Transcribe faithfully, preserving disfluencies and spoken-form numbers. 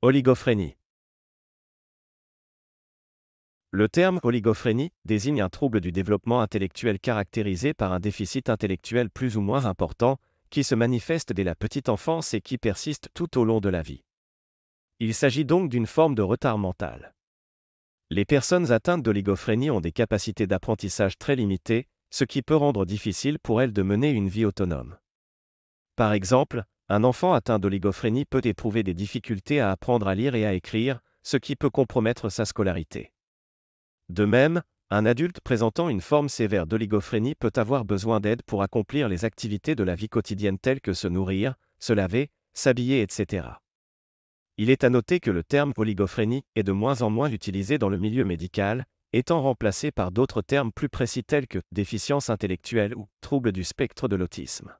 Oligophrénie. Le terme oligophrénie désigne un trouble du développement intellectuel caractérisé par un déficit intellectuel plus ou moins important, qui se manifeste dès la petite enfance et qui persiste tout au long de la vie. Il s'agit donc d'une forme de retard mental. Les personnes atteintes d'oligophrénie ont des capacités d'apprentissage très limitées, ce qui peut rendre difficile pour elles de mener une vie autonome. Par exemple, un enfant atteint d'oligophrénie peut éprouver des difficultés à apprendre à lire et à écrire, ce qui peut compromettre sa scolarité. De même, un adulte présentant une forme sévère d'oligophrénie peut avoir besoin d'aide pour accomplir les activités de la vie quotidienne telles que se nourrir, se laver, s'habiller, et cetera. Il est à noter que le terme oligophrénie est de moins en moins utilisé dans le milieu médical, étant remplacé par d'autres termes plus précis tels que déficience intellectuelle ou trouble du spectre de l'autisme.